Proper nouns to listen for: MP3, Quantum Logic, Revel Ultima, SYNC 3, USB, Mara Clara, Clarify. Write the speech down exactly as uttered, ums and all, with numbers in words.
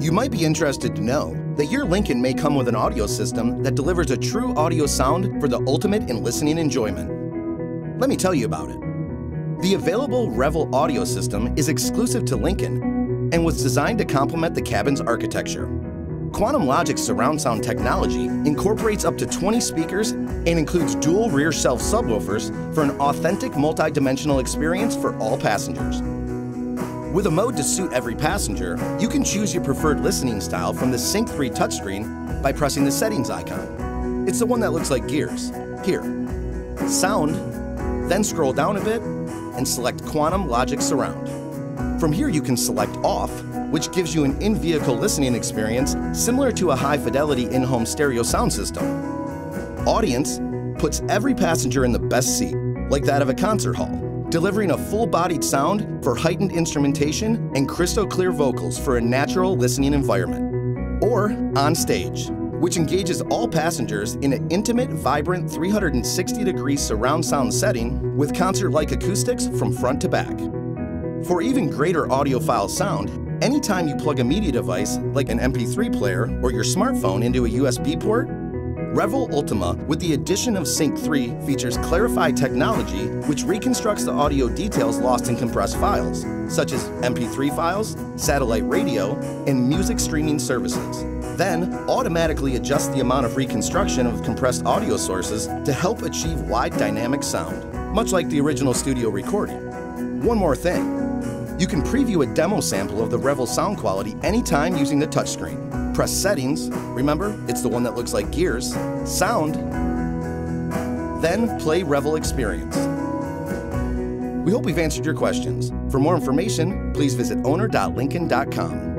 You might be interested to know that your Lincoln may come with an audio system that delivers a true audio sound for the ultimate in listening enjoyment. Let me tell you about it. The available Revel audio system is exclusive to Lincoln and was designed to complement the cabin's architecture. Quantum Logic's surround sound technology incorporates up to twenty speakers and includes dual rear shelf subwoofers for an authentic multi-dimensional experience for all passengers. With a mode to suit every passenger, you can choose your preferred listening style from the sync three touchscreen by pressing the settings icon. It's the one that looks like gears. Here, sound, then scroll down a bit and select Quantum Logic Surround. From here you can select off, which gives you an in-vehicle listening experience similar to a high-fidelity in-home stereo sound system. Audience puts every passenger in the best seat, like that of a concert hall, delivering a full-bodied sound for heightened instrumentation and crystal-clear vocals for a natural listening environment. Or on stage, which engages all passengers in an intimate, vibrant three hundred sixty degree surround sound setting with concert-like acoustics from front to back. For even greater audiophile sound, anytime you plug a media device, like an M P three player or your smartphone, into a U S B port, Revel Ultima, with the addition of sync three, features Clarify technology, which reconstructs the audio details lost in compressed files, such as M P three files, satellite radio, and music streaming services. Then, automatically adjusts the amount of reconstruction of compressed audio sources to help achieve wide dynamic sound, much like the original studio recording. One more thing. You can preview a demo sample of the Revel sound quality anytime using the touchscreen. Press Settings, remember, it's the one that looks like gears, Sound, then Play Revel Experience. We hope we've answered your questions. For more information, please visit owner dot lincoln dot com.